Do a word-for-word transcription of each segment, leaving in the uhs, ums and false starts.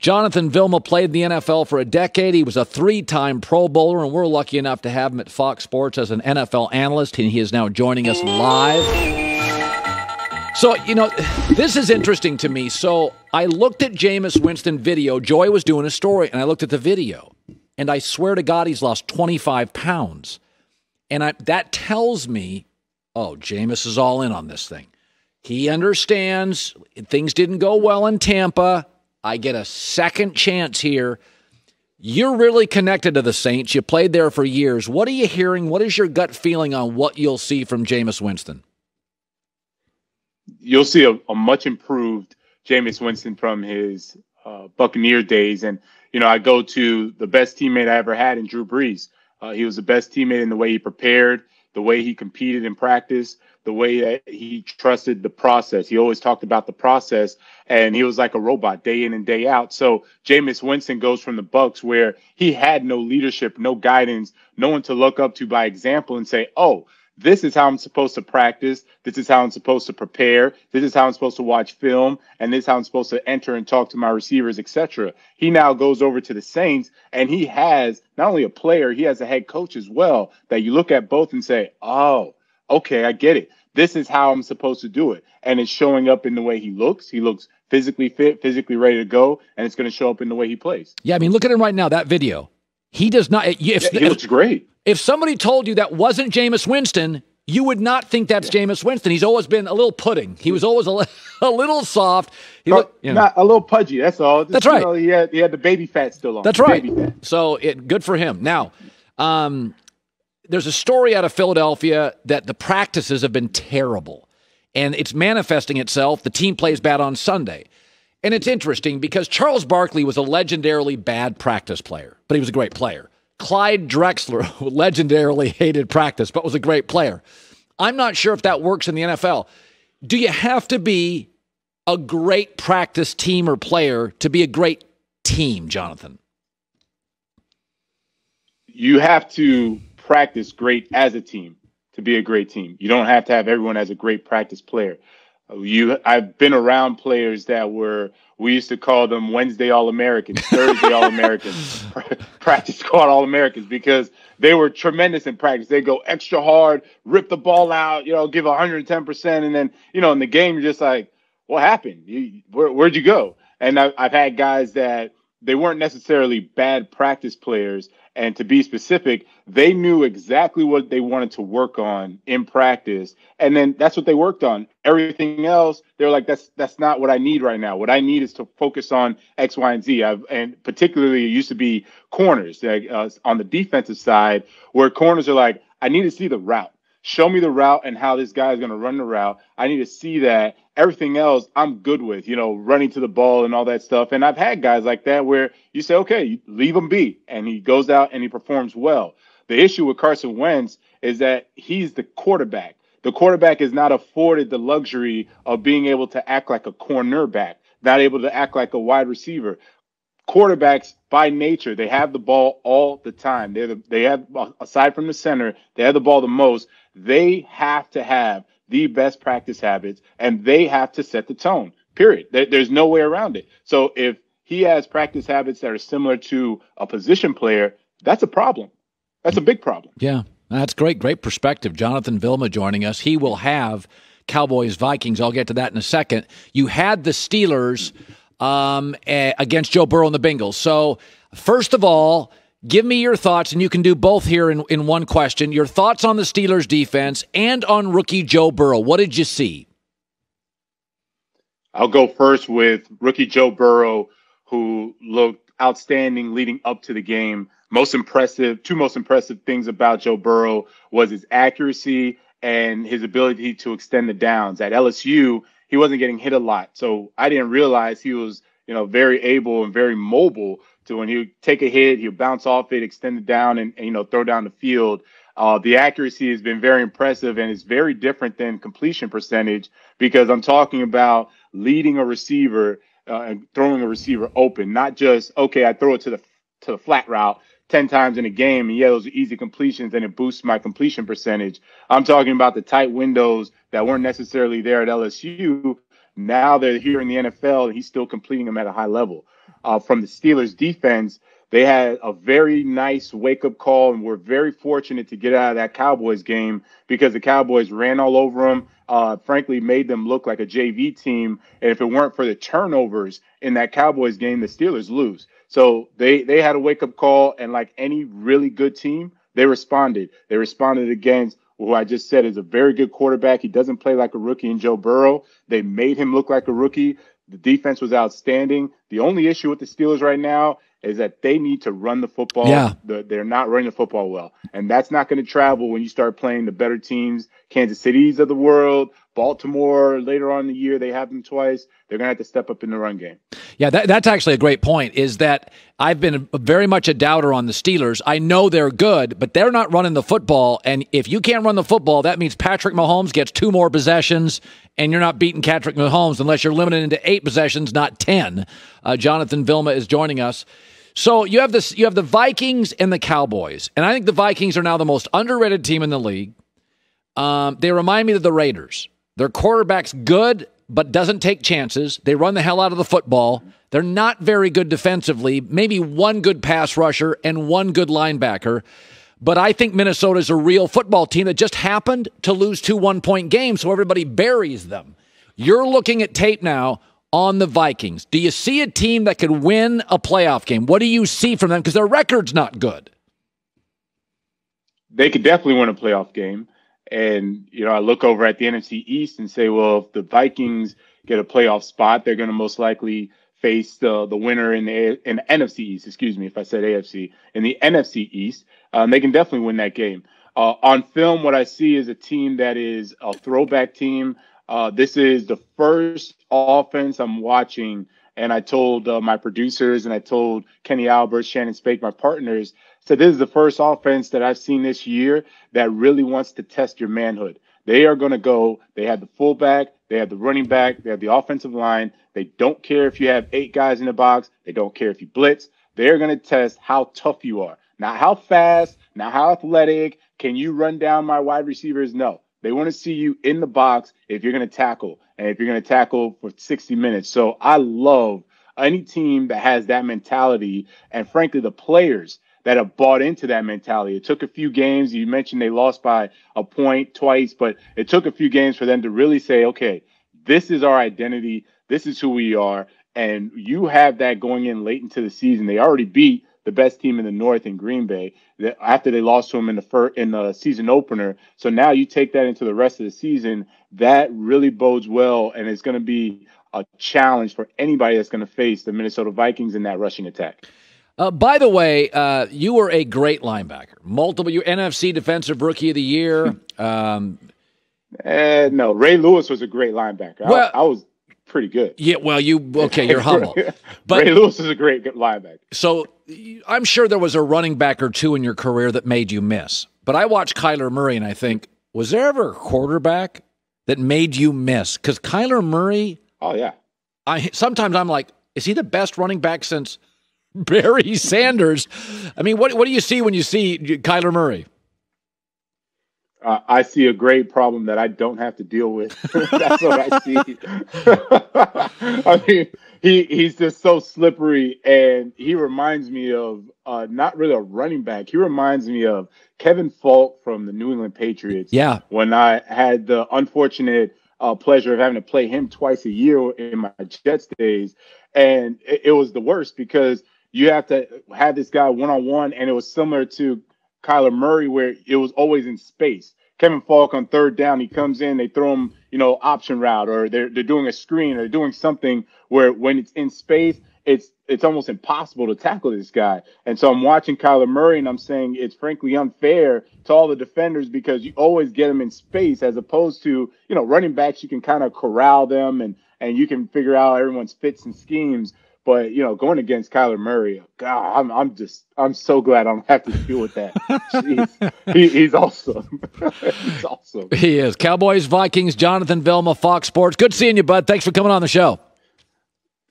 Jonathan Vilma played in the N F L for a decade. He was a three-time Pro Bowler, and we're lucky enough to have him at Fox Sports as an N F L analyst, and he is now joining us live. So, you know, this is interesting to me. So I looked at Jameis Winston video. Joy was doing a story, and I looked at the video, and I swear to God he's lost twenty-five pounds. And I, that tells me, oh, Jameis is all in on this thing. He understands things didn't go well in Tampa. I get a second chance here. You're really connected to the Saints. You played there for years. What are you hearing? What is your gut feeling on what you'll see from Jameis Winston? You'll see a, a much improved Jameis Winston from his uh, Buccaneer days. And, you know, I go to the best teammate I ever had in Drew Brees. Uh, he was the best teammate in the way he prepared, the way he competed in practice, the way that he trusted the process. He always talked about the process, and he was like a robot day in and day out. So Jameis Winston goes from the Bucs, where he had no leadership, no guidance, no one to look up to by example and say, oh, this is how I'm supposed to practice. This is how I'm supposed to prepare. This is how I'm supposed to watch film. And this is how I'm supposed to enter and talk to my receivers, et cetera. He now goes over to the Saints, and he has not only a player, he has a head coach as well that you look at both and say, oh, okay, I get it. This is how I'm supposed to do it. And it's showing up in the way he looks. He looks physically fit, physically ready to go, and it's going to show up in the way he plays. Yeah, I mean, look at him right now, that video. He does not. If, yeah, he looks great. If somebody told you that wasn't Jameis Winston, you would not think that's yeah. Jameis Winston. He's always been a little pudding. He was always a, li a little soft. He looked, you know. Not a little pudgy. That's all. Just, that's right. You know, he, had, he had the baby fat still on. That's right. Baby fat. So it good for him. Now, um, there's a story out of Philadelphia that the practices have been terrible, and it's manifesting itself. The team plays bad on Sunday. And it's interesting because Charles Barkley was a legendarily bad practice player, but he was a great player. Clyde Drexler, who legendarily hated practice, but was a great player. I'm not sure if that works in the N F L. Do you have to be a great practice team or player to be a great team, Jonathan? You have to practice great as a team to be a great team. You don't have to have everyone as a great practice player. You, I've been around players that were, we used to call them Wednesday All-Americans, Thursday All-Americans, practice squad All-Americans, because they were tremendous in practice. They go extra hard, rip the ball out, you know, give one hundred ten percent. And then, you know, in the game, you're just like, what happened? You, where, where'd you go? And I, I've had guys that they weren't necessarily bad practice players. And to be specific, they knew exactly what they wanted to work on in practice. And then that's what they worked on. Everything else, they're like, that's that's not what I need right now. What I need is to focus on X, Y, and Z. I've, and particularly it used to be corners like, uh, on the defensive side, where corners are like, I need to see the route. Show me the route and how this guy is going to run the route. I need to see that. Everything else I'm good with, you know, running to the ball and all that stuff. And I've had guys like that where you say, okay, leave him be. And he goes out and he performs well. The issue with Carson Wentz is that he's the quarterback. The quarterback is not afforded the luxury of being able to act like a cornerback, not able to act like a wide receiver. Quarterbacks, by nature, they have the ball all the time. They're the, they have, aside from the center, they have the ball the most. They have to have the best practice habits, and they have to set the tone, period. There, there's no way around it. So if he has practice habits that are similar to a position player, that's a problem. That's a big problem. Yeah, that's great. Great perspective. Jonathan Vilma joining us. He will have Cowboys, Vikings. I'll get to that in a second. You had the Steelers Um, against Joe Burrow and the Bengals. So, first of all, give me your thoughts, and you can do both here in, in one question. Your thoughts on the Steelers' defense and on rookie Joe Burrow. What did you see? I'll go first with rookie Joe Burrow, who looked outstanding leading up to the game. Most impressive, two most impressive things about Joe Burrow was his accuracy and his ability to extend the downs. At L S U, he wasn't getting hit a lot. So I didn't realize he was, you know, very able and very mobile to when he would take a hit, he would bounce off it, extend it down and, and, you know, throw down the field. Uh, the accuracy has been very impressive, and it's very different than completion percentage, because I'm talking about leading a receiver uh, and throwing a receiver open, not just, OK, I throw it to the to the flat route ten times in a game. And yeah, those are easy completions and it boosts my completion percentage. I'm talking about the tight windows that weren't necessarily there at L S U. Now they're here in the N F L, and he's still completing them at a high level. uh, from the Steelers defense. They had a very nice wake-up call and were very fortunate to get out of that Cowboys game because the Cowboys ran all over them, uh, frankly made them look like a J V team. And if it weren't for the turnovers in that Cowboys game, the Steelers lose. So they, they had a wake-up call, and like any really good team, they responded. They responded against who I just said is a very good quarterback. He doesn't play like a rookie in Joe Burrow. They made him look like a rookie. The defense was outstanding. The only issue with the Steelers right now is that they need to run the football. Yeah. They're not running the football well. And that's not going to travel when you start playing the better teams, Kansas City's of the world, Baltimore later on in the year. They have them twice. They're going to have to step up in the run game. Yeah, that, that's actually a great point, is that I've been very much a doubter on the Steelers. I know they're good, but they're not running the football. And if you can't run the football, that means Patrick Mahomes gets two more possessions, and you're not beating Patrick Mahomes unless you're limited into eight possessions, not ten. Uh, Jonathan Vilma is joining us. So you have this, you have the Vikings and the Cowboys, and I think the Vikings are now the most underrated team in the league. Um, they remind me of the Raiders. Their quarterback's good, but doesn't take chances. They run the hell out of the football. They're not very good defensively, maybe one good pass rusher and one good linebacker. But I think Minnesota's a real football team that just happened to lose two one-point games, so everybody buries them. You're looking at tape now on the Vikings. Do you see a team that could win a playoff game? What do you see from them? Because their record's not good. They could definitely win a playoff game. And, you know, I look over at the N F C East and say, well, if the Vikings get a playoff spot, they're going to most likely face the, the winner in the, in the N F C East. Excuse me if I said A F C. In the N F C East, um, they can definitely win that game. Uh, on film, what I see is a team that is a throwback team. Uh, this is the first offense I'm watching. And I told uh, my producers, and I told Kenny Albert, Shannon Spake, my partners, so this is the first offense that I've seen this year that really wants to test your manhood. They are going to go. They have the fullback. They have the running back. They have the offensive line. They don't care if you have eight guys in the box. They don't care if you blitz. They're going to test how tough you are. Not how fast, not how athletic. Can you run down my wide receivers? No. They want to see you in the box if you're going to tackle, and if you're going to tackle for sixty minutes. So I love any team that has that mentality, and frankly, the players that have bought into that mentality. It took a few games. You mentioned they lost by a point twice, but it took a few games for them to really say, okay, this is our identity. This is who we are. And you have that going in late into the season. They already beat the best team in the North in Green Bay after they lost to them in the first, in the season opener. So now you take that into the rest of the season. That really bodes well, and it's going to be a challenge for anybody that's going to face the Minnesota Vikings in that rushing attack. Uh, by the way, uh, you were a great linebacker. Multiple, you N F C Defensive Rookie of the Year. Um, uh, no, Ray Lewis was a great linebacker. Well, I, I was pretty good. Yeah, well, you okay? You're humble. But Ray Lewis is a great linebacker. So I'm sure there was a running back or two in your career that made you miss. But I watch Kyler Murray, and I think, was there ever a quarterback that made you miss? Because Kyler Murray. Oh yeah. I sometimes I'm like, is he the best running back since Barry Sanders? I mean, what what do you see when you see Kyler Murray? Uh, I see a great problem that I don't have to deal with. That's what I see. I mean, he he's just so slippery, and he reminds me of uh, not really a running back. He reminds me of Kevin Falk from the New England Patriots. Yeah. When I had the unfortunate uh, pleasure of having to play him twice a year in my Jets days, and it, it was the worst because you have to have this guy one-on-one, and it was similar to Kyler Murray where it was always in space. Kevin Falk on third down, he comes in, they throw him, you know, option route, or they're they're doing a screen, or doing something where when it's in space, it's it's almost impossible to tackle this guy. And so I'm watching Kyler Murray, and I'm saying it's frankly unfair to all the defenders because you always get him in space as opposed to, you know, running backs, you can kind of corral them and and you can figure out everyone's fits and schemes. But, you know, going against Kyler Murray, God, I'm, I'm just, I'm so glad I don't have to deal with that. Jeez. He, he's awesome. He's awesome. He is. Cowboys, Vikings, Jonathan Vilma, Fox Sports. Good seeing you, bud. Thanks for coming on the show.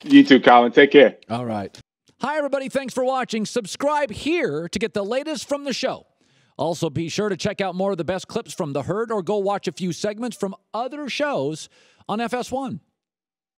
You too, Colin. Take care. All right. Hi, everybody. Thanks for watching. Subscribe here to get the latest from the show. Also, be sure to check out more of the best clips from The Herd, or go watch a few segments from other shows on F S one.